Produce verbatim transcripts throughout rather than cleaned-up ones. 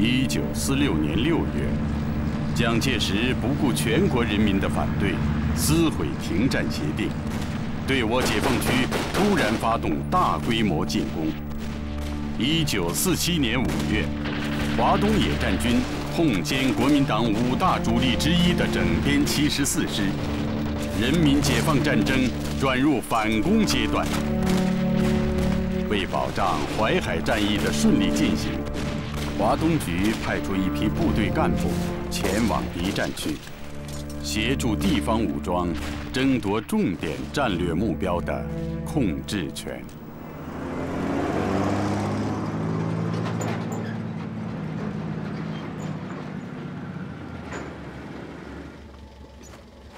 一九四六年六月，蒋介石不顾全国人民的反对，撕毁停战协定，对我解放区突然发动大规模进攻。一九四七年五月，华东野战军痛歼国民党五大主力之一的整编七十四师，人民解放战争转入反攻阶段。 为保障淮海战役的顺利进行，华东局派出一批部队干部前往敌占区，协助地方武装争夺重点战略目标的控制权。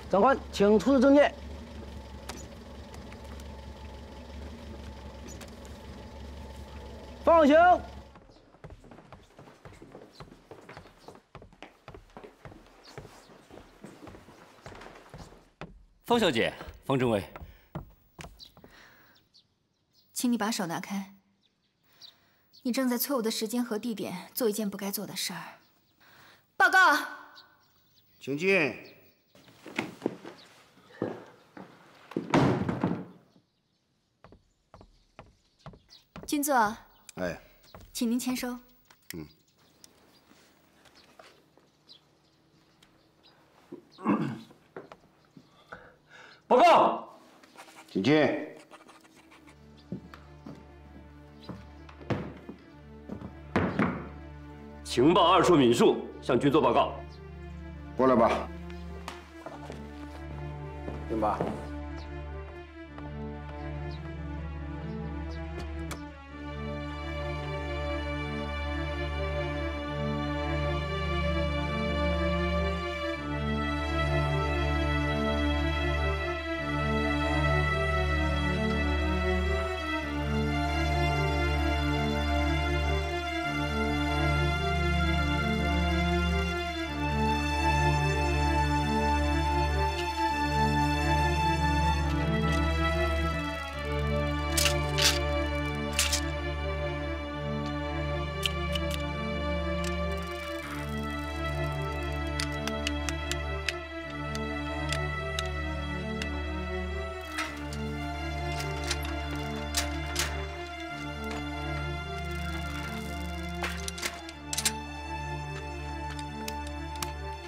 长官，请出示证件。 放行！方小姐，方政委，请你把手拿开。你正在错误的时间和地点做一件不该做的事儿。报告。请进。军座。 哎，请您签收。嗯。报告，请进。情报二处敏树向军座报告。过来吧，丁八。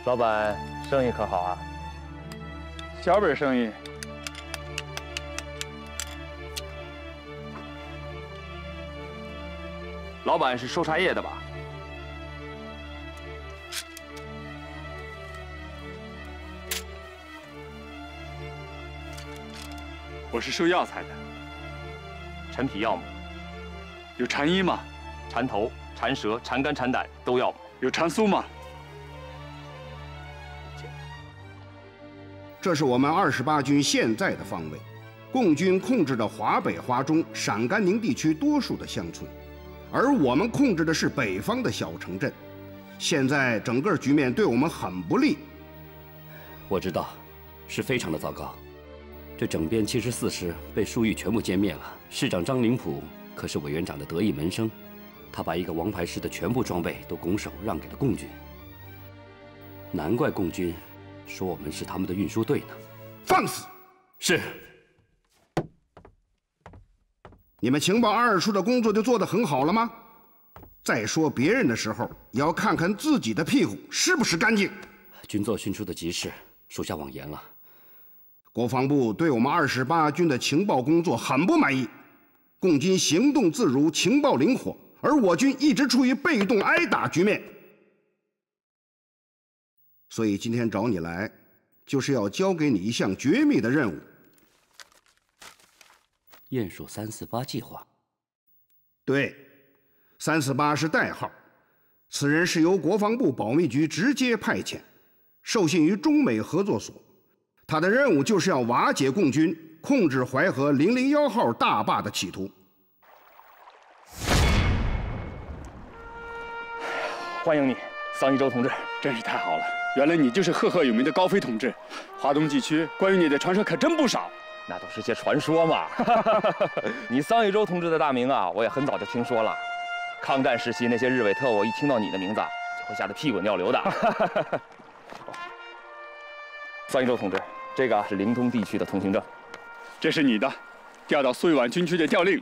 老板生意可好啊？小本生意。老板是收茶叶的吧？我是收药材的。陈皮要吗？有蝉衣吗？蝉头、蝉舌、蝉肝、蝉胆都要吗？有蝉酥吗？ 这是我们二十八军现在的方位，共军控制着华北、华中、陕甘宁地区多数的乡村，而我们控制的是北方的小城镇。现在整个局面对我们很不利。我知道，是非常的糟糕。这整编七十四师被粟裕全部歼灭了。师长张灵甫可是委员长的得意门生，他把一个王牌师的全部装备都拱手让给了共军。难怪共军 说我们是他们的运输队呢，放肆！是。你们情报二处的工作就做得很好了吗？在说别人的时候，也要看看自己的屁股是不是干净。军座迅速的急事，属下妄言了。国防部对我们二十八军的情报工作很不满意，共军行动自如，情报灵活，而我军一直处于被动挨打局面。 所以今天找你来，就是要交给你一项绝密的任务。鼹鼠三四八计划。对，三四八是代号，此人是由国防部保密局直接派遣，受信于中美合作所。他的任务就是要瓦解共军，控制淮河零零幺号大坝的企图。欢迎你，桑一舟同志，真是太好了。 原来你就是赫赫有名的高飞同志，华东地区关于你的传说可真不少。那都是些传说嘛。你桑一舟同志的大名啊，我也很早就听说了。抗战时期那些日伪特务一听到你的名字，就会吓得屁滚尿流的。桑一舟同志，这个是灵通地区的通行证，这是你的，调到绥远军区的调令。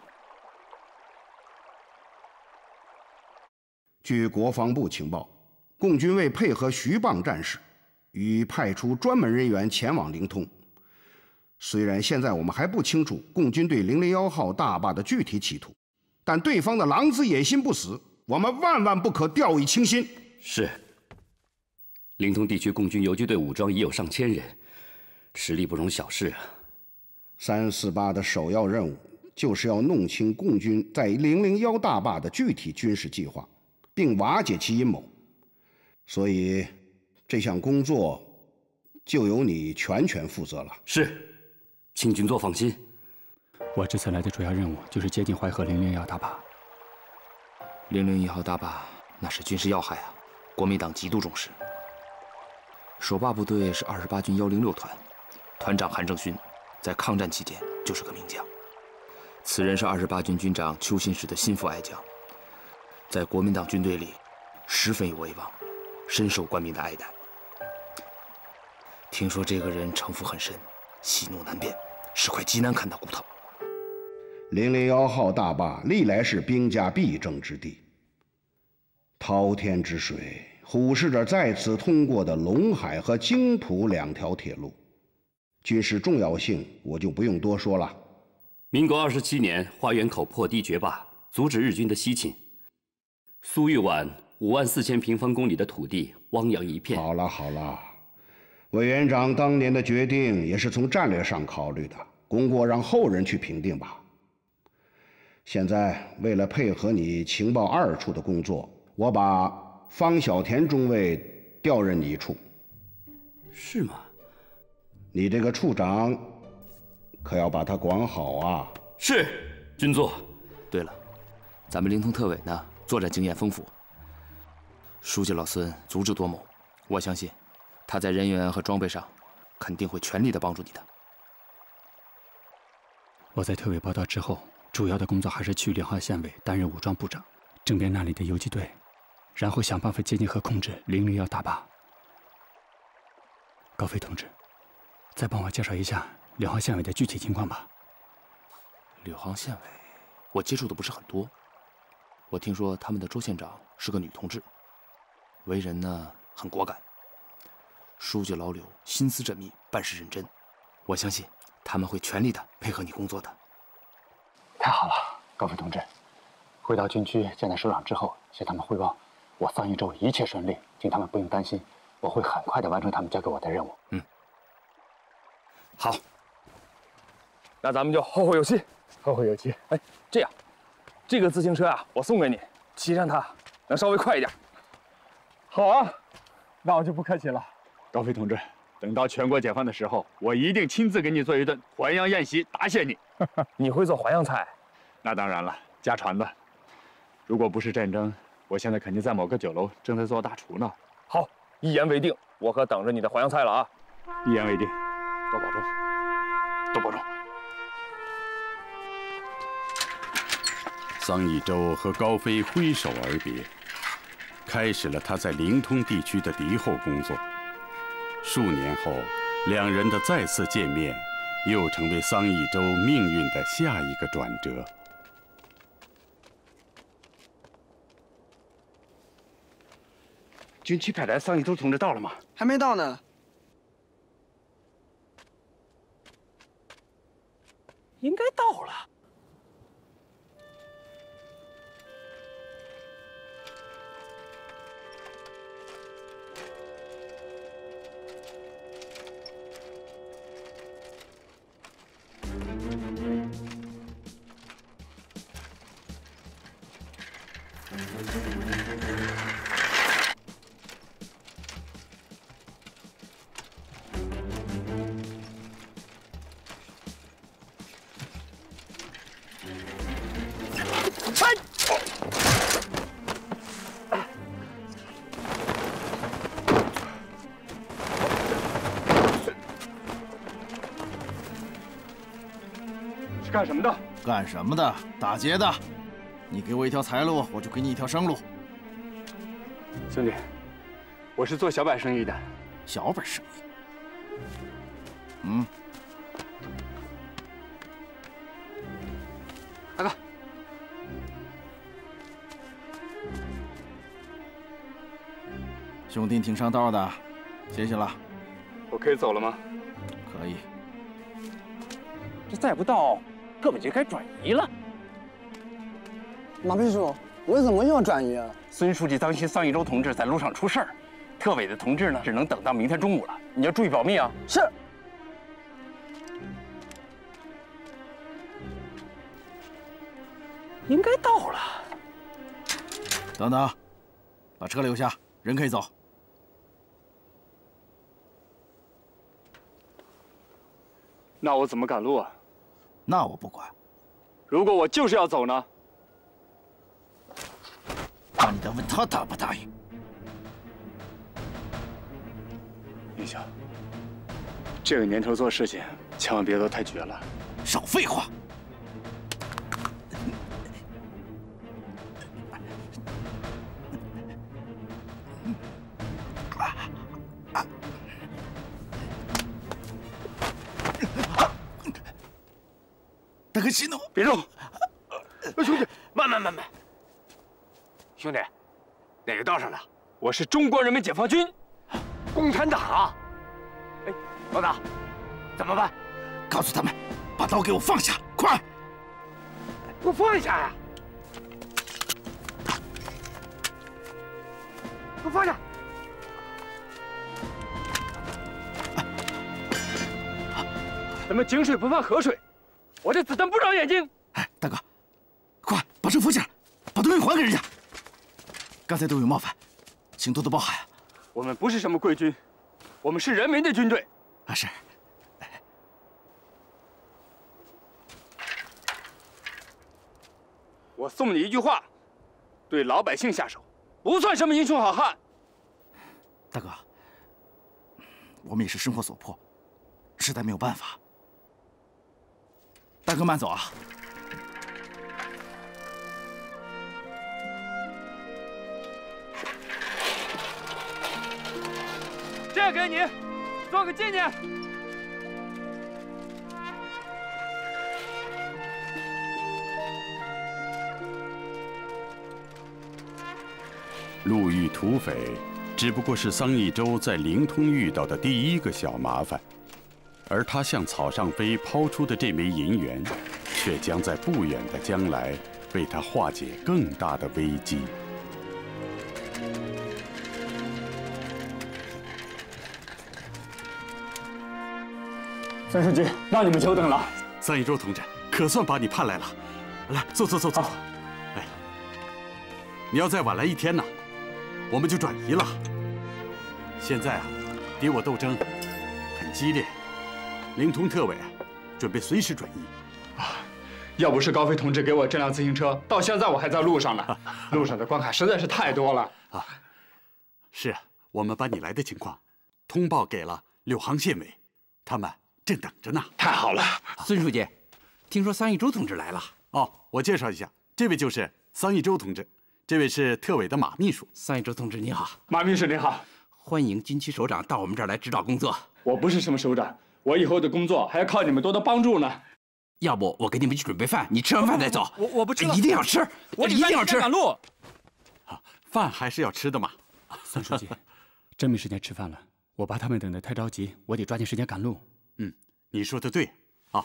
据国防部情报，共军为配合徐蚌战事，已派出专门人员前往灵通。 虽然现在我们还不清楚共军对零零一号大坝的具体企图，但对方的狼子野心不死，我们万万不可掉以轻心。是。灵通地区共军游击队武装已有上千人，实力不容小视啊。三四八的首要任务就是要弄清共军在零零一大坝的具体军事计划，并瓦解其阴谋。所以，这项工作就由你全权负责了。是。 请军座放心，我这次来的主要任务就是接近淮河零零一大坝。零零一号大坝那是军事要害啊，国民党极度重视。守坝部队是二十八军一零六团，团长韩正勋，在抗战期间就是个名将。此人是二十八军军长邱新时的心腹爱将，在国民党军队里十分有威望，深受官民的爱戴。听说这个人城府很深，喜怒难辨。 是块极难啃的骨头。零零一号大坝历来是兵家必争之地，滔天之水虎视着在此通过的陇海和京浦两条铁路，军事重要性我就不用多说了。民国二十七年，花园口破堤绝坝，阻止日军的西侵。苏豫皖五万四千平方公里的土地汪洋一片。好了好了。 委员长当年的决定也是从战略上考虑的，功过让后人去评定吧。现在为了配合你情报二处的工作，我把方小田中尉调任你一处。是吗？你这个处长可要把他管好啊！是，军座。对了，咱们灵通特委呢，作战经验丰富，书记老孙足智多谋，我相信。 他在人员和装备上，肯定会全力的帮助你的。我在特委报道之后，主要的工作还是去两河县委担任武装部长，整编那里的游击队，然后想办法接近和控制零零一大坝。高飞同志，再帮我介绍一下两河县委的具体情况吧。两河县委，我接触的不是很多。我听说他们的周县长是个女同志，为人呢很果敢。 书记老柳心思缜密，办事认真，我相信他们会全力的配合你工作的。太好了，高飞同志，回到军区见到首长之后，向他们汇报我桑一舟一切顺利，请他们不用担心，我会很快的完成他们交给我的任务。嗯，好，那咱们就后会有期。后会有期。哎，这样，这个自行车啊，我送给你，骑上它能稍微快一点。好啊，那我就不客气了。 高飞同志，等到全国解放的时候，我一定亲自给你做一顿淮扬宴席，答谢你。你会做淮扬菜？那当然了，家传的。如果不是战争，我现在肯定在某个酒楼正在做大厨呢。好，一言为定，我可等着你的淮扬菜了啊！一言为定，多保重，多保重。桑一舟和高飞挥手而别，开始了他在灵通地区的敌后工作。 数年后，两人的再次见面，又成为桑一舟命运的下一个转折。军区派来桑一舟同志到了吗？还没到呢。应该到了。干什么的？干什么的？打劫的！你给我一条财路，我就给你一条生路。兄弟，我是做小本生意的。小本生意？嗯。大哥，兄弟挺上道的，谢谢了。我可以走了吗？可以。这再不到，根本就该转移了。 马秘书，我怎么又转移啊？孙书记担心桑一舟同志在路上出事儿，特委的同志呢，只能等到明天中午了。你要注意保密啊！是。应该到了。等等，把车留下，人可以走。那我怎么赶路啊？那我不管。如果我就是要走呢？ 那你得问他答不答应。云霄，这个年头做事情千万别都太绝了。少废话！大哥息怒！别动！兄弟，慢慢慢慢。 兄弟，哪个道上的？我是中国人民解放军，共产党啊！哎，老大，怎么办？告诉他们，把刀给我放下，快！给我放下呀！给我放下！咱们井水不犯河水，我这子弹不长眼睛。哎，大哥，快把车扶起来，把东西还给人家。 刚才都有冒犯，请多多包涵。我们不是什么贵军，我们是人民的军队。啊，是。我送你一句话：对老百姓下手，不算什么英雄好汉。大哥，我们也是生活所迫，实在没有办法。大哥慢走啊。 这给你，做个纪念。路遇土匪，只不过是桑一舟在灵通遇到的第一个小麻烦，而他向草上飞抛出的这枚银元，却将在不远的将来为他化解更大的危机。 孙书记，让你们久等了。桑一舟同志，可算把你盼来了。来，坐坐坐坐。哎，你要再晚来一天呢，我们就转移了。现在啊，敌我斗争很激烈，灵通特委准备随时转移。啊，要不是高飞同志给我这辆自行车，到现在我还在路上呢。路上的关卡实在是太多了啊。是我们把你来的情况通报给了柳杭县委，他们。 正等着呢，太好了！孙书记，听说桑一舟同志来了。哦，我介绍一下，这位就是桑一舟同志，这位是特委的马秘书。桑一舟同志你好，马秘书你好，欢迎军区首长到我们这儿来指导工作。我不是什么首长，我以后的工作还要靠你们多多帮助呢。要不我给你们去准备饭，你吃完饭再走。我我不吃了，一定要吃，我一定要吃。赶路，啊，饭还是要吃的嘛。孙书记，真没时间吃饭了，我怕他们等得太着急，我得抓紧时间赶路。 嗯，你说的对啊。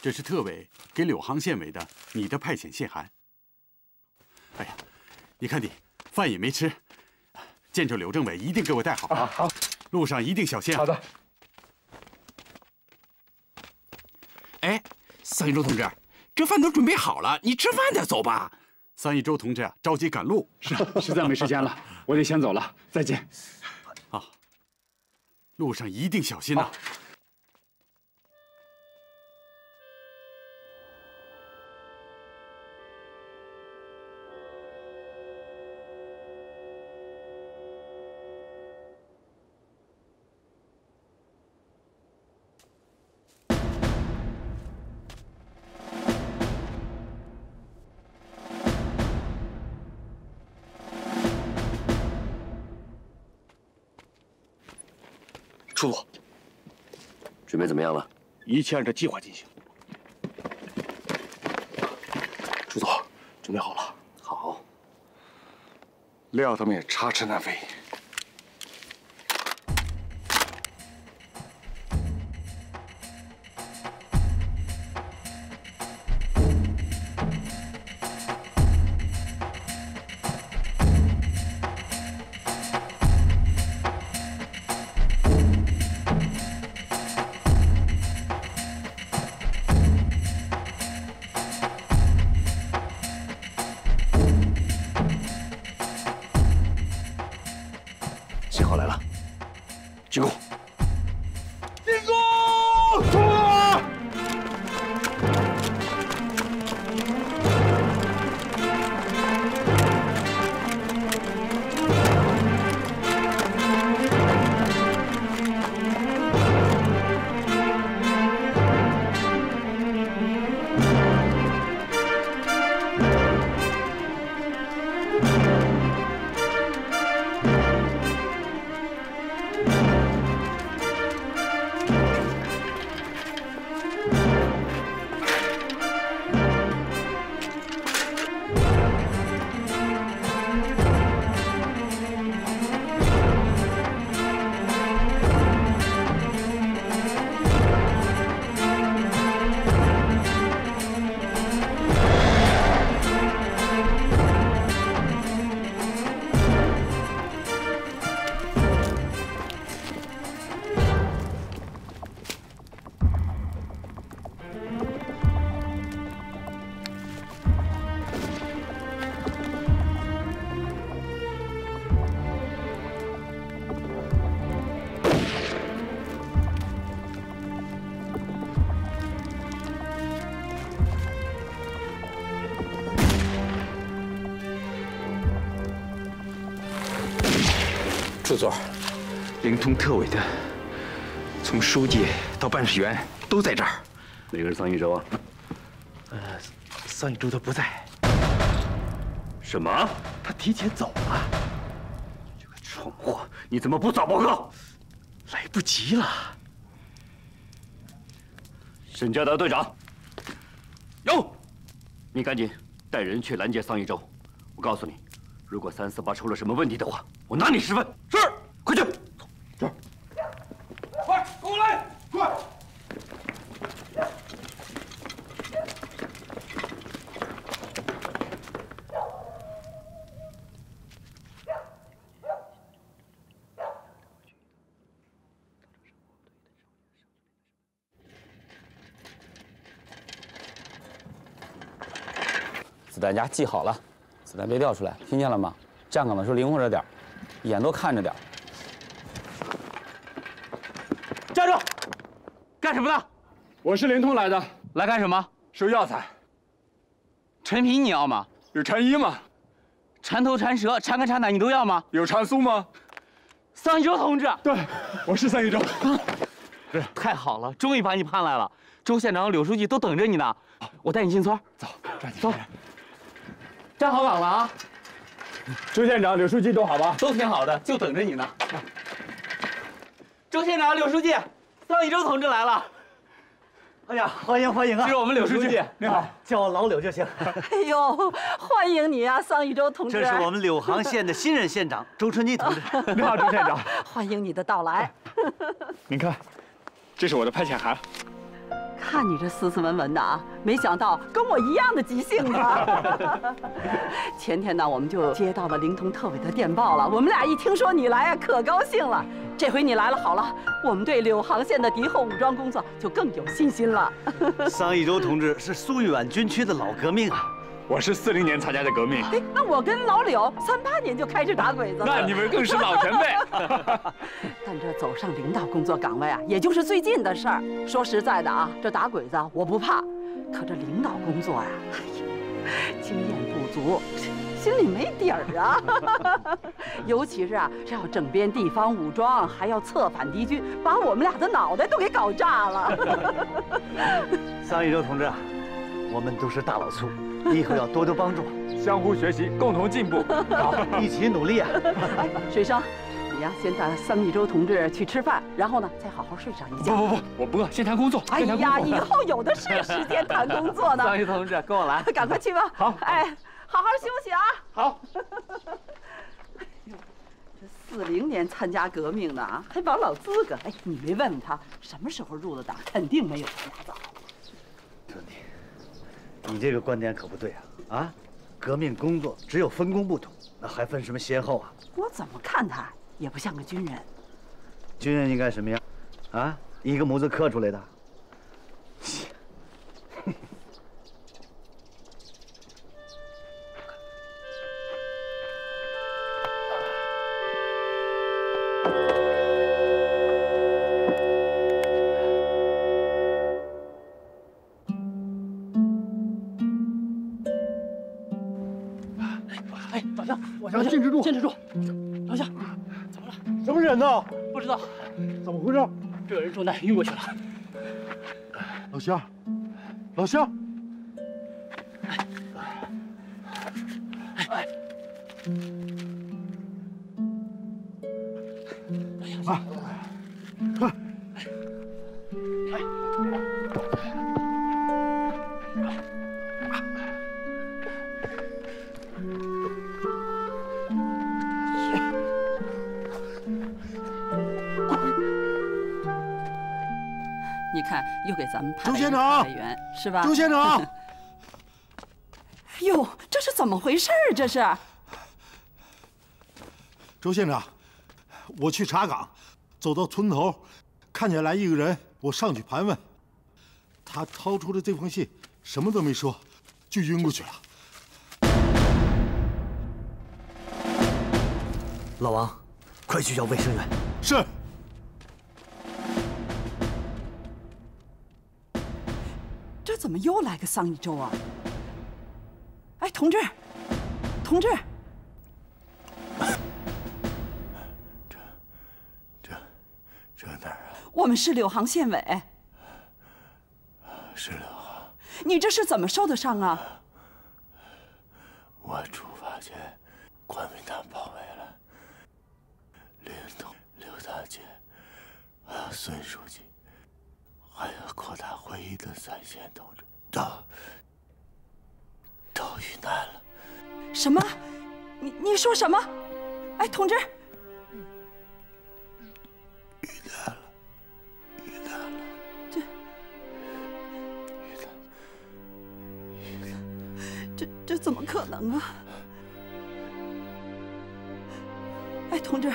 这是特委给柳杭县委的你的派遣信函。哎呀，你看你饭也没吃，见着柳政委一定给我带好啊！好，路上一定小心啊！好的。哎，桑一舟同志，这饭都准备好了，你吃饭再走吧。 桑一舟同志啊，着急赶路，是实在没时间了，我得先走了，再见。啊，路上一定小心呐、啊。啊出路。准备怎么样了？一切按照计划进行。朱总，准备好了？好。料他们也插翅难飞。 朱总，灵通特委的，从书记到办事员都在这儿。哪个是桑玉洲啊？呃，桑玉洲他不在。什么？他提前走了。这个蠢货，你怎么不早报告？来不及了。沈家达队长，有，你赶紧带人去拦截桑玉洲。我告诉你，如果三四八出了什么问题的话。 我拿你十分，是，快去，走，快，跟我来，快！子弹夹系好了，子弹别掉出来，听见了吗？站岗的时候灵活着点。 眼多看着点，站住！干什么呢？我是灵通来的，来干什么？收药材。陈皮你要吗？有蝉衣吗？蝉头、蝉舌、蝉肝、蝉胆你都要吗？有蝉酥吗？桑玉洲同志，对，我是桑玉洲。对，太好了，终于把你盼来了。周县长、柳书记都等着你呢。我带你进村，走，抓紧，走，站好岗了啊！ 周县长、柳书记都好吧？都挺好的，就等着你呢。周县长、柳书记，桑玉洲同志来了。哎呀，欢迎欢迎啊！这是我们柳书记，你好，叫我老柳就行。哎呦，欢迎你啊，桑玉洲同志。这是我们柳杭县的新任县长周春妮同志。你好，周县长，欢迎你的到来。您看，这是我的派遣函。看你这斯斯文文的啊，没想到跟我一样的急性子。前天呢，我们就接到了灵通特委的电报了，我们俩一听说你来啊，可高兴了。这回你来了，好了，我们对柳杭县的敌后武装工作就更有信心了。桑玉洲同志是苏豫皖军区的老革命啊，我是四零年参加的革命。哎，那我跟老柳三八年就开始打鬼子了，那你们更是老前辈。但这走上领导工作岗位啊，也就是最近的事儿。说实在的啊，这打鬼子我不怕，可这领导工作呀、啊，哎呀，经验不足，心里没底儿啊。尤其是啊，这要整编地方武装，还要策反敌军，把我们俩的脑袋都给搞炸了。桑玉洲同志啊，我们都是大老粗，你以后要多多帮助，相互学习，共同进步，好，一起努力啊！哎，水生。 你你呀，先带桑一舟同志去吃饭，然后呢，再好好睡上一觉。不不不，我不饿，先谈工作。哎呀，以后有的是时间谈工作呢。桑一舟同志，跟我来，赶快去吧。好，哎，好好休息啊。好。四零年参加革命的啊，还往老资格。哎，你没问问他什么时候入的党？肯定没有咱俩早。兄弟，你这个观点可不对啊！啊，革命工作只有分工不同，那还分什么先后啊？我怎么看他也不像个军人。军人应该什么样？啊，一个模子刻出来的。坚持住，坚持住！老乡，怎么了？什么人呢？不知道，怎么回事？这有人中弹晕过去了。老乡，老乡，哎，哎，哎，又给咱们派来派员是吧？周县长，哟，这是怎么回事儿？这是。周县长，我去查岗，走到村头，看见来一个人，我上去盘问，他掏出了这封信，什么都没说，就晕过去了。老王，快去叫卫生员。是。 怎么又来个桑一舟啊？哎，同志，同志，这、这、这哪儿啊？我们是柳航县委。是柳航。你这是怎么受得伤啊？我出发前，国民党包围了林东、刘大姐，还有孙书记。 还有扩大会议的三线同志都都遇难了。什么？你你说什么？哎，同志，遇难了，遇难了，这遇难，遇难，这这怎么可能啊？哎，同志。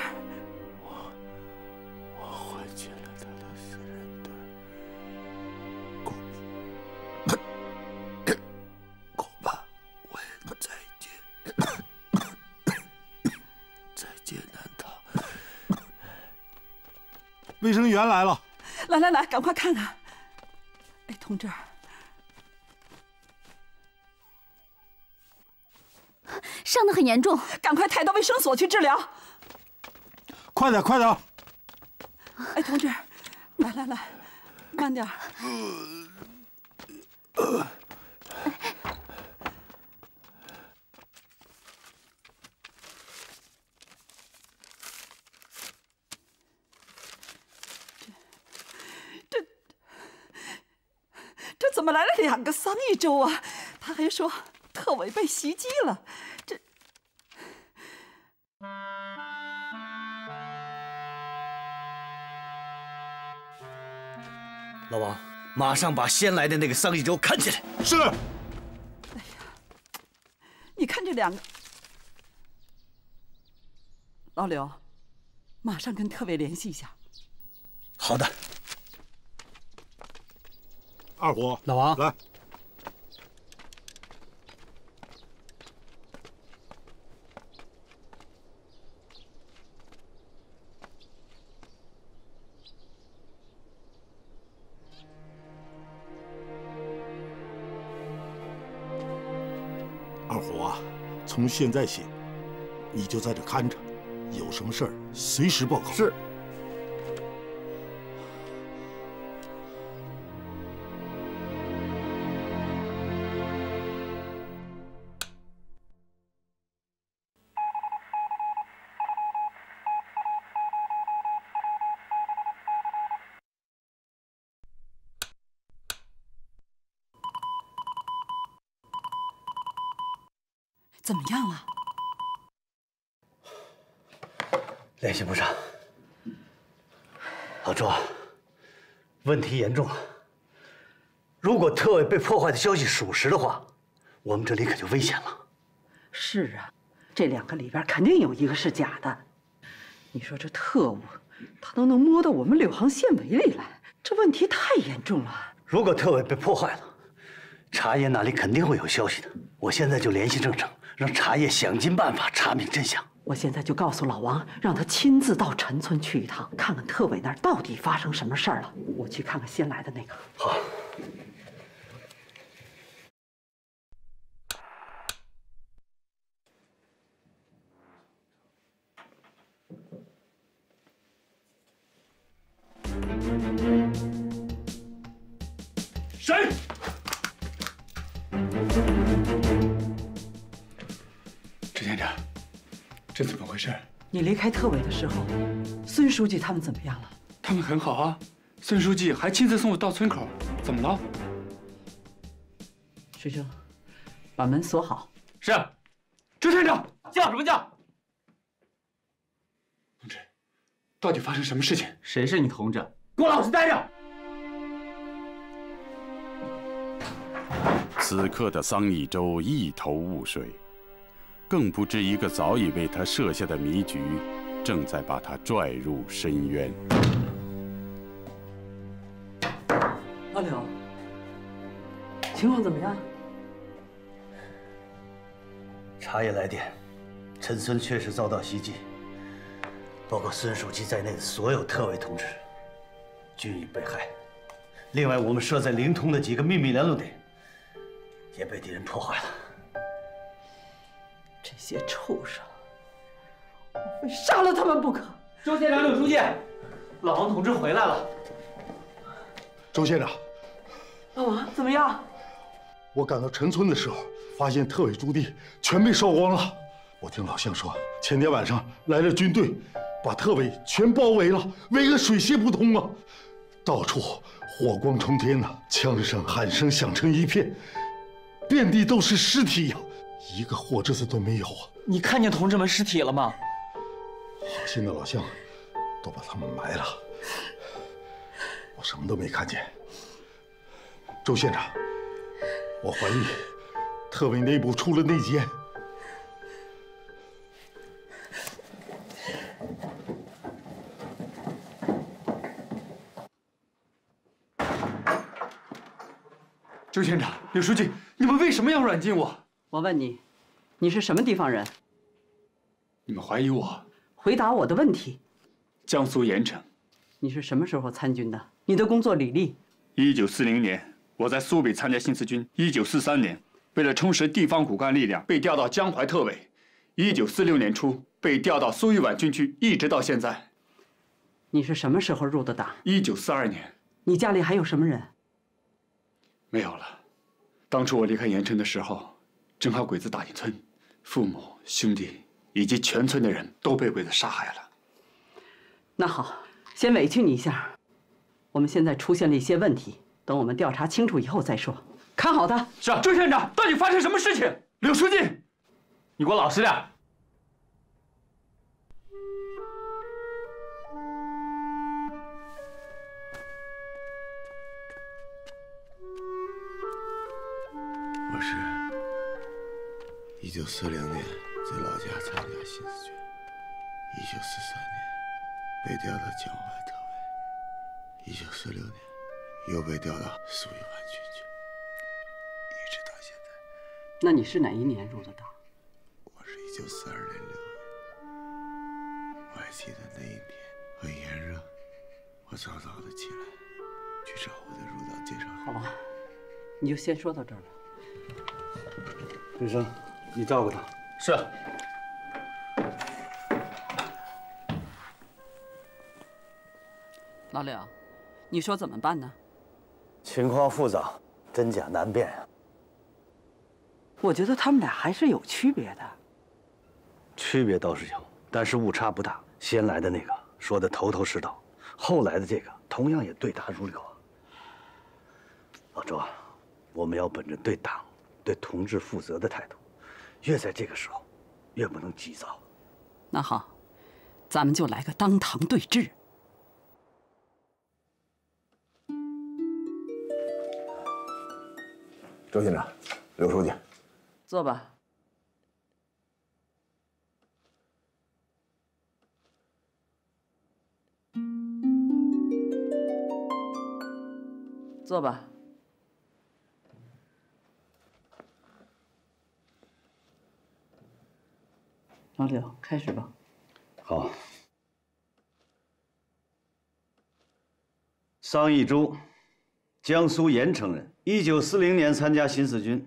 卫生员来了，来来来，赶快看看！哎，同志，伤得很严重，赶快抬到卫生所去治疗。快点，快点！哎，同志，来来来，慢点。怎么来了两个桑一舟啊？他还说特委被袭击了，这。 老王，马上把先来的那个桑一舟看起来。是。哎呀，你看这两个。老刘，马上跟特委联系一下。好的。 二虎，老王来。二虎啊，从现在起，你就在这看着，有什么事儿随时报告。是。怎么样了？联系不上。老朱啊，问题严重了。如果特委被破坏的消息属实的话，我们这里可就危险了。是啊，这两个里边肯定有一个是假的。你说这特务，他都能摸到我们柳航县委里来，这问题太严重了。如果特委被破坏了。 茶叶那里肯定会有消息的，我现在就联系郑成，让茶叶想尽办法查明真相。我现在就告诉老王，让他亲自到陈村去一趟，看看特委那儿到底发生什么事儿了。我去看看新来的那个。好。谁？ 陈县长，这怎么回事？你离开特委的时候，孙书记他们怎么样了？他们很好啊，孙书记还亲自送我到村口。怎么了？水生，把门锁好。是。陈县长，叫什么叫？同志，到底发生什么事情？谁是你同志？给我老实待着！ 此刻的桑一舟一头雾水，更不知一个早已为他设下的迷局，正在把他拽入深渊。阿柳，情况怎么样？茶叶来电，陈村确实遭到袭击，包括孙书记在内的所有特委同志均已被害。另外，我们设在灵通的几个秘密联络点。 也被敌人破坏了。这些畜生，我非杀了他们不可！周县长、柳书记，老王同志回来了。周县长，老王怎么样？我赶到陈村的时候，发现特委驻地全被烧光了。我听老乡说，前天晚上来了军队，把特委全包围了，围个水泄不通啊！到处火光冲天呐，枪声、喊声响成一片。 遍地都是尸体呀，一个活着的都没有啊！你看见同志们尸体了吗？好心的老乡都把他们埋了，我什么都没看见。周县长，我怀疑特委内部出了内奸。周县长，柳书记。 你们为什么要软禁我？我问你，你是什么地方人？你们怀疑我？回答我的问题。江苏盐城。你是什么时候参军的？你的工作履历？一九四零年，我在苏北参加新四军。一九四三年，为了充实地方骨干力量，被调到江淮特委。一九四六年初被调到苏豫皖军区，一直到现在。你是什么时候入的党？一九四二年。你家里还有什么人？没有了。 当初我离开盐城的时候，正好鬼子打进村，父母、兄弟以及全村的人都被鬼子杀害了。那好，先委屈你一下。我们现在出现了一些问题，等我们调查清楚以后再说。看好他。是啊，周县长，到底发生什么事情？柳书记，你给我老实点。 我是一九四零年在老家参加新四军，一九四三年被调到江淮特委，一九四六年又被调到苏豫皖军区，一直到现在。那你是哪一年入的党？我是一九四二年六月。我还记得那一年很炎热，我早早的起来去找我的入党介绍。好吧，你就先说到这儿了。 水生，你照顾他。是。老柳，你说怎么办呢？情况复杂，真假难辨啊。我觉得他们俩还是有区别的。区别倒是有，但是误差不大。先来的那个说的头头是道，后来的这个同样也对答如流啊。老周啊，我们要本着对党、 对同志负责的态度，越在这个时候，越不能急躁。那好，咱们就来个当堂对质。 周县长，刘书记，坐吧。坐吧。老刘，开始吧。好。桑义珠，江苏盐城人。 一九四零年参加新四军，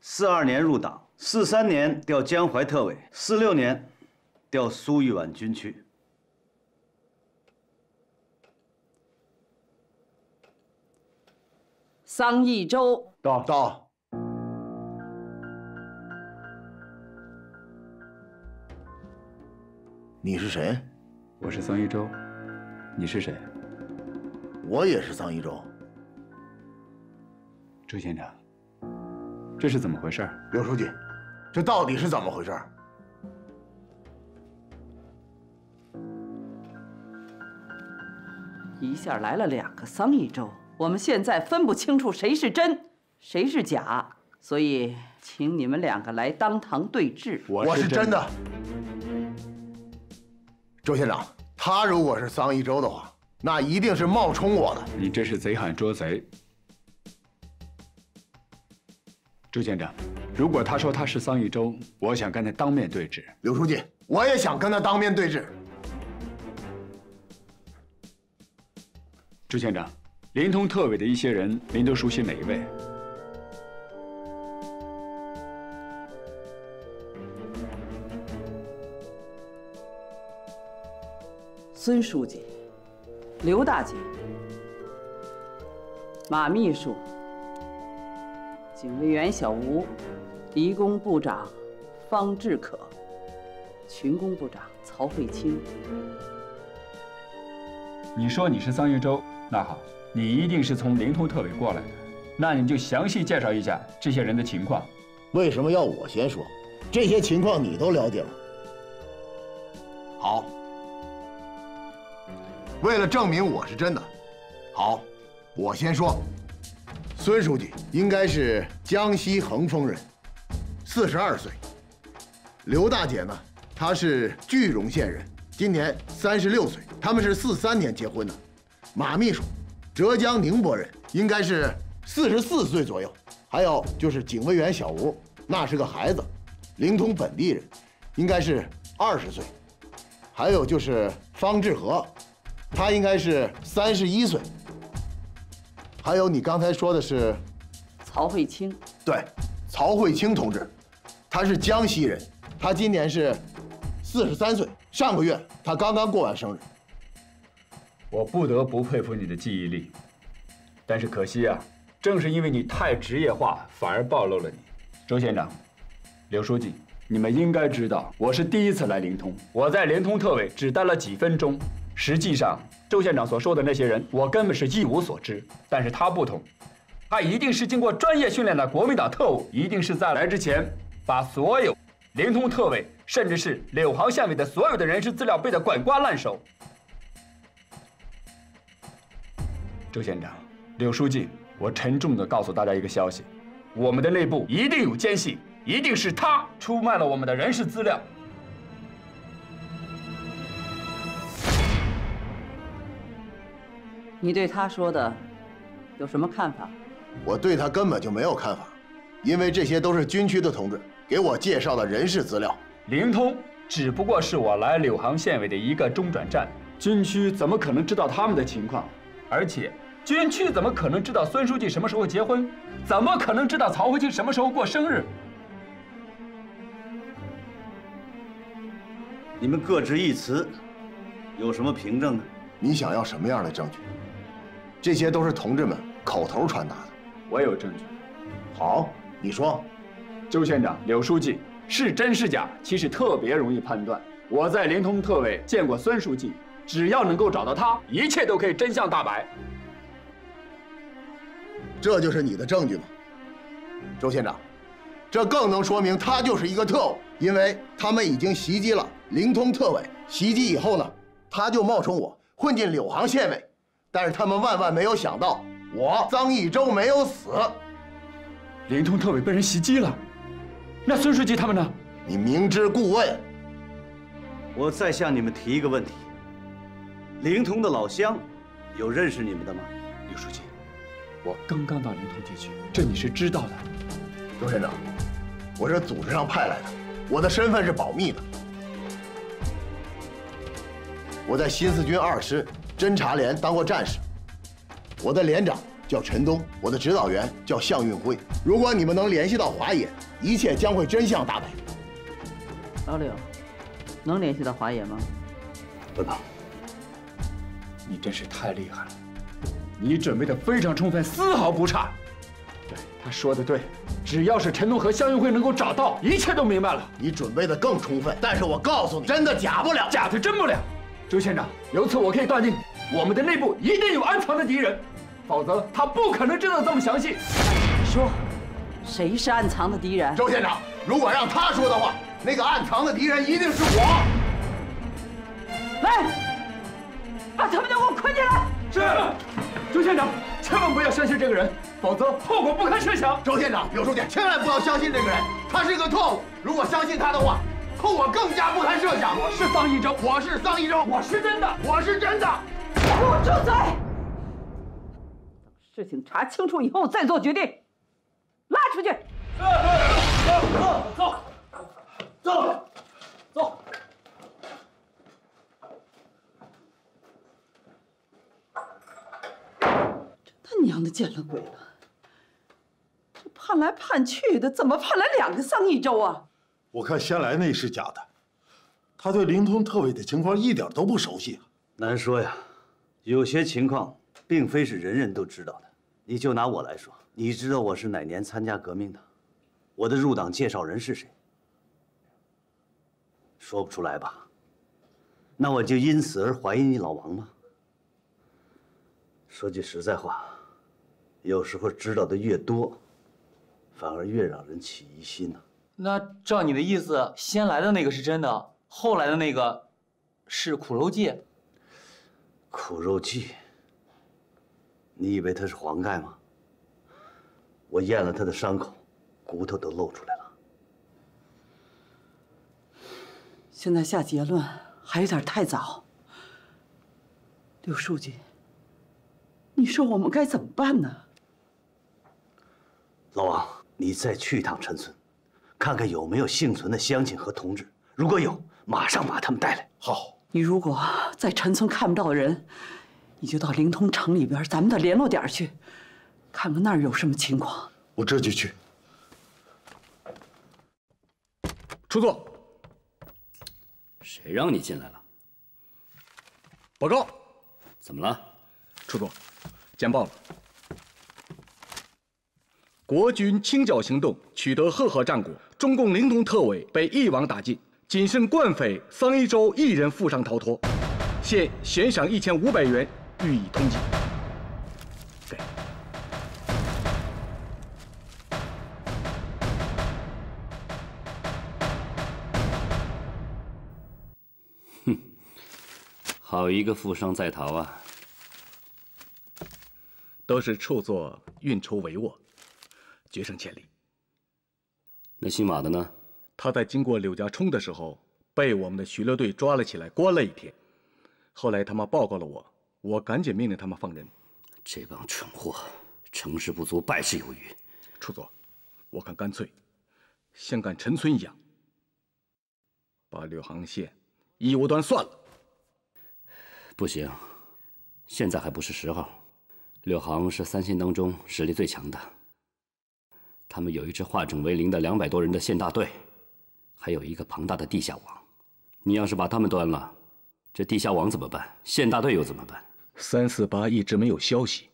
四二年入党，四三年调江淮特委，四六年调苏豫皖军区。桑义洲到到。你是谁？我是桑义洲。你是谁？我也是桑义洲。 周县长，这是怎么回事？刘书记，这到底是怎么回事？一下来了两个桑义洲，我们现在分不清楚谁是真，谁是假，所以请你们两个来当堂对质。我是真的。周县长，他如果是桑义洲的话，那一定是冒充我的。你这是贼喊捉贼。 周县长，如果他说他是桑义洲，我想跟他当面对质。刘书记，我也想跟他当面对质。周县长，联通特委的一些人，您都熟悉哪一位？孙书记，刘大姐，马秘书。 警卫员小吴，移工部长方志可，群工部长曹慧清。你说你是桑义洲，那好，你一定是从联通特委过来的，那你就详细介绍一下这些人的情况。为什么要我先说？这些情况你都了解了。好，为了证明我是真的，好，我先说。 孙书记应该是江西横峰人，四十二岁。刘大姐呢，她是句容县人，今年三十六岁。他们是四三年结婚的。马秘书，浙江宁波人，应该是四十四岁左右。还有就是警卫员小吴，那是个孩子，灵通本地人，应该是二十岁。还有就是方志和，他应该是三十一岁。 还有你刚才说的是，曹慧清。对，曹慧清同志，他是江西人，他今年是四十三岁，上个月他刚刚过完生日。我不得不佩服你的记忆力，但是可惜啊，正是因为你太职业化，反而暴露了你。周县长，刘书记，你们应该知道，我是第一次来联通，我在联通特委只待了几分钟。 实际上，周县长所说的那些人，我根本是一无所知。但是他不同，他一定是经过专业训练的国民党特务，一定是在来之前，把所有联通特委，甚至是柳杭县委的所有的人事资料背得滚瓜烂熟。周县长，柳书记，我沉重地告诉大家一个消息：我们的内部一定有奸细，一定是他出卖了我们的人事资料。 你对他说的有什么看法？我对他根本就没有看法，因为这些都是军区的同志给我介绍的人事资料。灵通只不过是我来柳杭县委的一个中转站，军区怎么可能知道他们的情况？而且军区怎么可能知道孙书记什么时候结婚？怎么可能知道曹慧清什么时候过生日？你们各执一词，有什么凭证呢？你想要什么样的证据？ 这些都是同志们口头传达的，我有证据。好，你说，周县长、柳书记是真是假，其实特别容易判断。我在联通特委见过孙书记，只要能够找到他，一切都可以真相大白。这就是你的证据吗？周县长，这更能说明他就是一个特务，因为他们已经袭击了灵通特委。袭击以后呢，他就冒充我混进柳航县委，但是他们万万没有想到，我臧益洲没有死。灵通特委被人袭击了，那孙书记他们呢？你明知故问。我再向你们提一个问题：灵通的老乡，有认识你们的吗？刘书记，我刚刚到灵通地区，这你是知道的。 刘县长，我是组织上派来的，我的身份是保密的。我在新四军二师侦察连当过战士，我的连长叫陈东，我的指导员叫向运辉。如果你们能联系到华野，一切将会真相大白。老柳，能联系到华野吗？不能。你真是太厉害了，你准备的非常充分，丝毫不差。 对，他说的对，只要是陈东和向运辉能够找到，一切都明白了。你准备的更充分，但是我告诉你，真的假不了，假的真不了。周县长，由此我可以断定，我们的内部一定有暗藏的敌人，否则他不可能知道这么详细。你说，谁是暗藏的敌人？周县长，如果让他说的话，那个暗藏的敌人一定是我。来，把他们都给我捆起来。是，周县长，千万不要相信这个人。 否则后果不堪设想。周县长、刘书记，千万不要相信这个人，他是个特务。如果相信他的话，后果更加不堪设想。我是臧益洲，我是臧益洲，我是真的，我是真的。给我住嘴！等事情查清楚以后再做决定。拉出去！走走走走。 娘的，见了鬼了！这盼来盼去的，怎么盼来两个臧益洲啊？我看先来那是假的，他对灵通特委的情况一点都不熟悉啊。难说呀，有些情况并非是人人都知道的。你就拿我来说，你知道我是哪年参加革命的？我的入党介绍人是谁？说不出来吧？那我就因此而怀疑你老王吗？说句实在话。 有时候知道的越多，反而越让人起疑心呢、啊。那照你的意思，先来的那个是真的，后来的那个是苦肉计。苦肉计？你以为他是黄盖吗？我验了他的伤口，骨头都露出来了。现在下结论还有点太早。刘书记，你说我们该怎么办呢？ 老王，你再去一趟陈村，看看有没有幸存的乡亲和同志。如果有，马上把他们带来。好。你如果在陈村看不到人，你就到灵通城里边咱们的联络点去，看看那儿有什么情况。我这就去。出座。谁让你进来了？报告。怎么了？出座，见报了。 国军清剿行动取得赫赫战果，中共灵通特委被一网打尽，仅剩惯匪臧益洲一人负伤逃脱，现悬赏一千五百元予以通缉。给。哼，好一个负伤在逃啊！都是处座运筹帷幄。 决胜千里。那姓马的呢？他在经过柳家冲的时候，被我们的巡逻队抓了起来，关了一天。后来他们报告了我，我赶紧命令他们放人。这帮蠢货，成事不足，败事有余。处座，我看干脆像干陈村一样，把柳航县一窝端算了。不行，现在还不是时候。柳航是三县当中实力最强的。 他们有一支化整为零的两百多人的县大队，还有一个庞大的地下网。你要是把他们端了，这地下网怎么办？县大队又怎么办？三四八一直没有消息，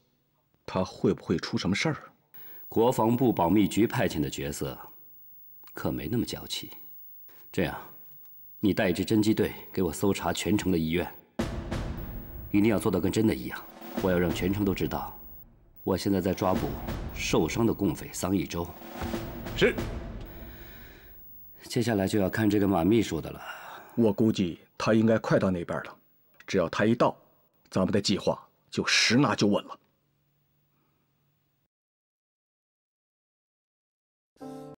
他会不会出什么事儿？国防部保密局派遣的角色，可没那么娇气。这样，你带一支侦缉队给我搜查全城的医院，一定要做到跟真的一样。我要让全城都知道。 我现在在抓捕受伤的共匪臧益洲，是。接下来就要看这个马秘书的了。我估计他应该快到那边了，只要他一到，咱们的计划就十拿九稳了。